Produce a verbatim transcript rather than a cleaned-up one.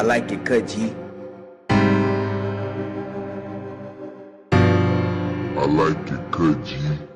I like it cut, G. I like it cut, G.